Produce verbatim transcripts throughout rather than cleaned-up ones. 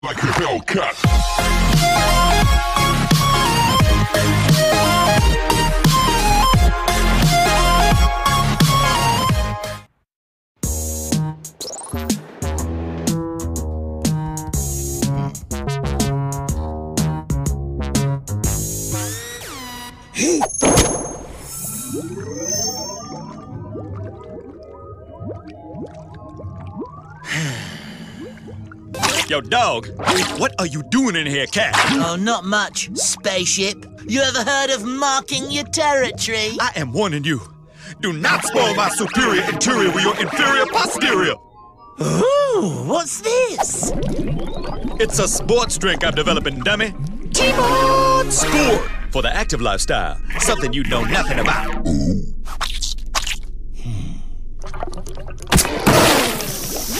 Like a bell cut. Yo, dog, what are you doing in here, cat? Oh, not much, spaceship. You ever heard of marking your territory? I am warning you. Do not spoil my superior interior with your inferior posterior. Ooh, what's this? It's a sports drink I'm developing, dummy. T-Mort Sport. For the active lifestyle, something you know nothing about. Ooh.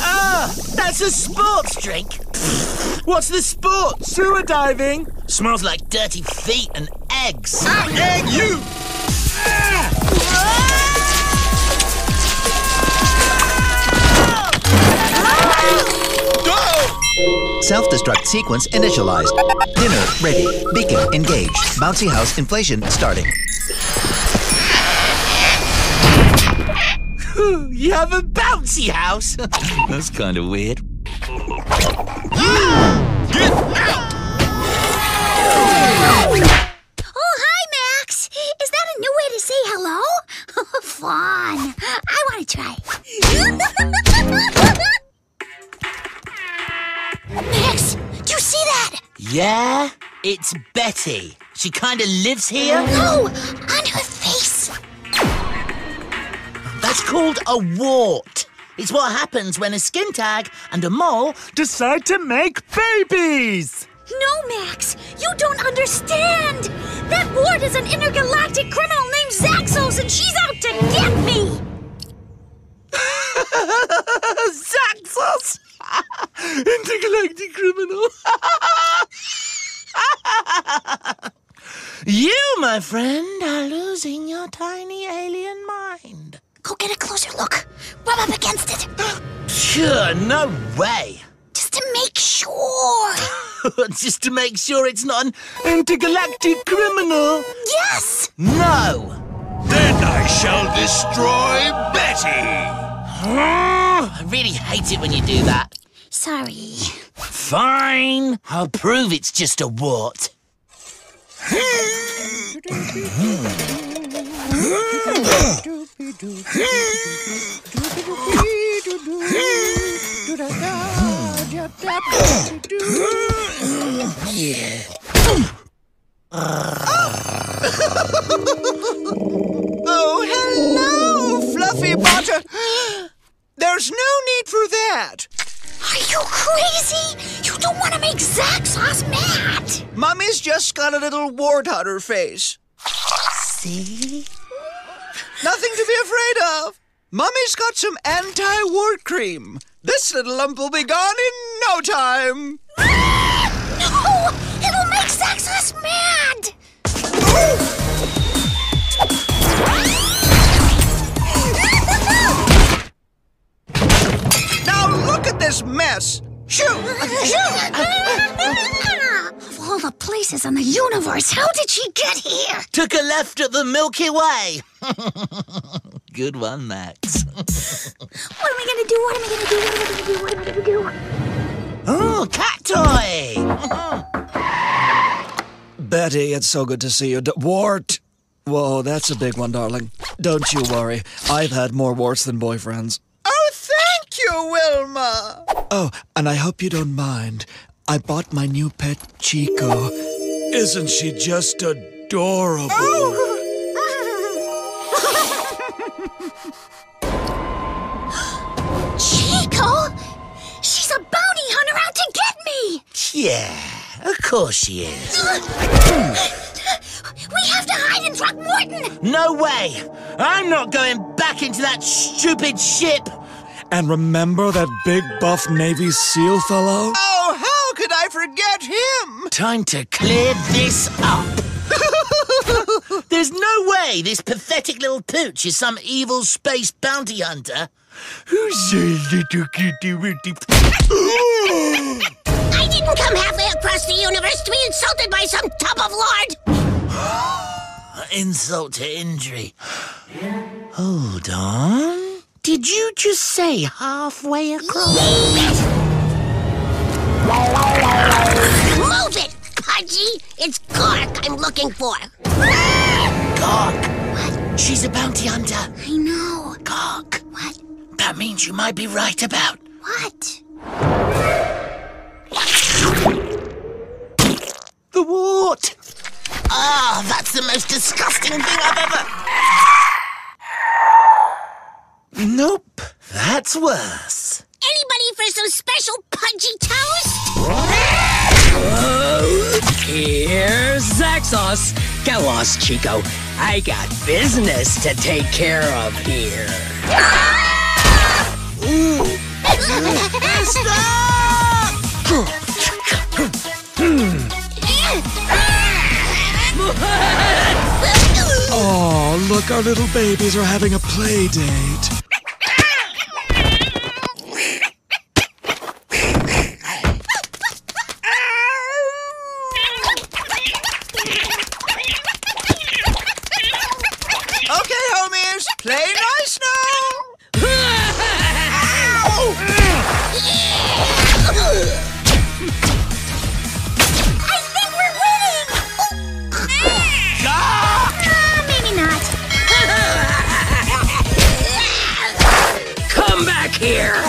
Ah, that's a sports drink. What's the sport? Sewer diving. Smells like dirty feet and eggs. I egg you! Ah! Ah! Ah! Ah! Self-destruct sequence initialized. Dinner ready. Beacon engaged. Bouncy house inflation starting. You have a bouncy house? That's kind of weird. Get out! Oh, hi, Max. Is that a new way to say hello? Fun. I want to try. Max, do you see that? Yeah, it's Betty. She kind of lives here. No, on her face. That's called a wart. It's what happens when a skin tag and a mole decide to make babies. No, Max, you don't understand. That wart is an intergalactic criminal named Zaxos, and she's out to get me. Zaxos! Intergalactic criminal. You, my friend, are losing your tiny alien mind. Go get a closer look. Rub up against it. Sure, no way. Just to make sure. Just to make sure it's not an intergalactic criminal. Yes. No. Then I shall destroy Betty. I really hate it when you do that. Sorry. Fine. I'll prove it's just a wart. Oh, hello, Fluffy Butter. There's no need for that. Are you crazy? You don't want to make Zaxos mad. Mummy's just got a little wart on her face. See? Nothing to be afraid of. Mummy's got some anti-wart cream. This little lump will be gone in no time. Ah! No! It'll make Zaxos mad! Now look at this mess. Shoot! Shoot! Of all the places in the universe, how did she get here? Took a left at the Milky Way. Good one, Max. What am I gonna do? What am I gonna do? What am I gonna do? What am I gonna do? Oh, cat toy! Betty, it's so good to see you. D wart! Whoa, that's a big one, darling. Don't you worry. I've had more warts than boyfriends. Oh, thank you, Wilma! Oh, and I hope you don't mind. I bought my new pet, Chico. Isn't she just adorable? Oh. Chico? She's a bounty hunter out to get me! Yeah, of course she is. We have to hide in Throckmorton! No way! I'm not going back into that stupid ship! And remember that big buff Navy SEAL fellow? Oh, how could I forget him? Time to clear this up. There's no way this pathetic little pooch is some evil space bounty hunter. Who's a little kitty witty? I didn't insulted by some tub of lard! Insult to injury. Hold on. Did you just say halfway across? Move it, Pudgy! It's Gork I'm looking for. Gork! What? She's a bounty hunter. I know. Gork. What? That means you might be right about. What? The wart! Ah, oh, that's the most disgusting thing I've ever... Nope, that's worse. Anybody for some special pudgy toast? Here's Zaxos. Get lost, Chico. I got business to take care of here. Ooh. Stop! Oh, look, our little babies are having a play date. Okay, homies, play nice now! I think we're winning! Ah. Ah, maybe not. Come back here!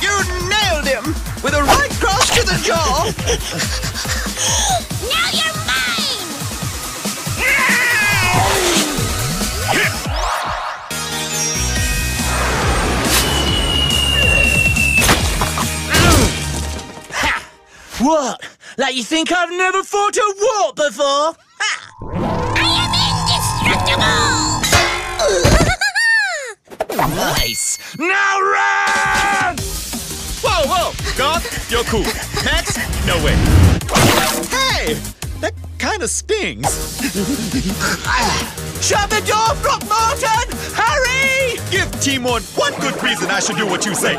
You nailed him! With a right cross to the jaw! Now you're mine! Ha. What? Like you think I've never fought a war before? Ha. I am indestructible! Nice! Now run! Whoa, whoa! God, you're cool. Next, no way. Hey! That kind of stings. Shut the door, Throckmorton! Hurry! Give T-Mort one good reason I should do what you say.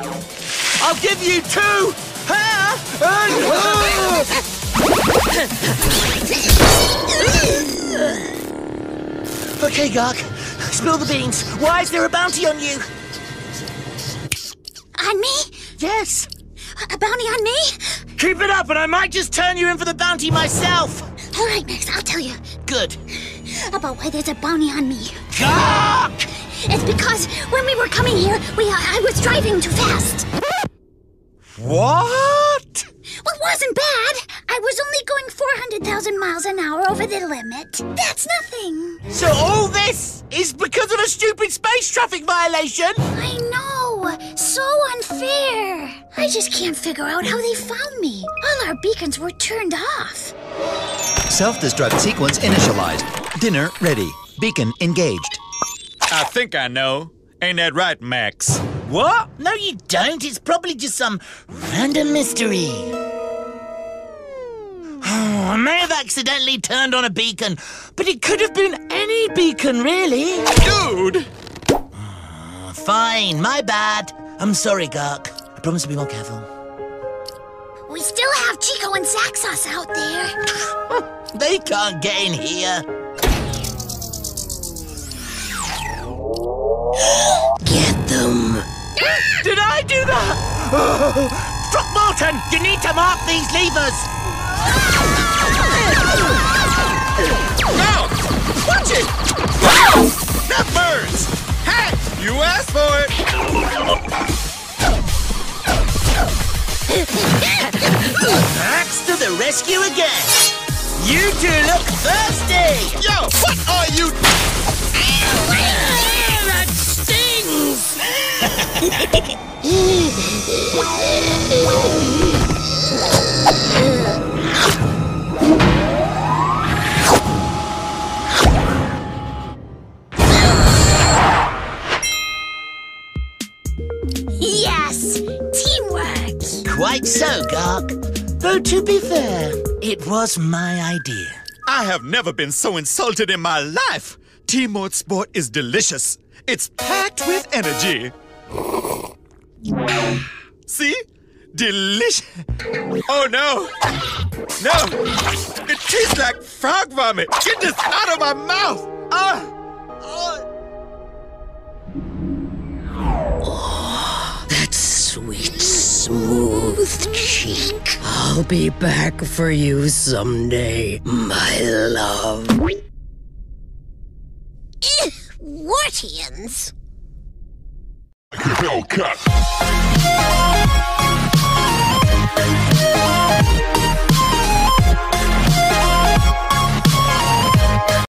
I'll give you two. Ha! And... okay, Gork. Spill the beans. Why is there a bounty on you? On me? Yes. A bounty on me? Keep it up and I might just turn you in for the bounty myself. All right, Max, I'll tell you. Good. About why there's a bounty on me. Gork! It's because when we were coming here, we uh, I was driving too fast. What? Well, it wasn't bad. I was only going four hundred thousand miles an hour over the limit. That's nothing. So all this is because of a stupid space traffic violation? I know. So unfair! I just can't figure out how they found me. All our beacons were turned off. Self-destruct sequence initialized. Dinner ready. Beacon engaged. I think I know. Ain't that right, Max? What? No, you don't. It's probably just some random mystery. Oh, I may have accidentally turned on a beacon, but it could have been any beacon, really. Dude! Fine, my bad. I'm sorry, Gork. I promise to be more careful. We still have Chico and Zaxos out there. They can't get in here. Get them. Did I do that? Throckmorton, you need to mark these levers. Now, watch it. That burns. Hey! You asked for it! Max to the rescue again! You two look thirsty! Yo, what are you... That stings! Quite so, Gork. Though to be fair, it was my idea. I have never been so insulted in my life. T-Mort Sport is delicious. It's packed with energy. See? Delicious. Oh, no. No. It tastes like frog vomit. Get this out of my mouth. Ah. Oh, that sweet, smooth cheek. I'll be back for you someday, my love. Eh, Wartians. Hellcat.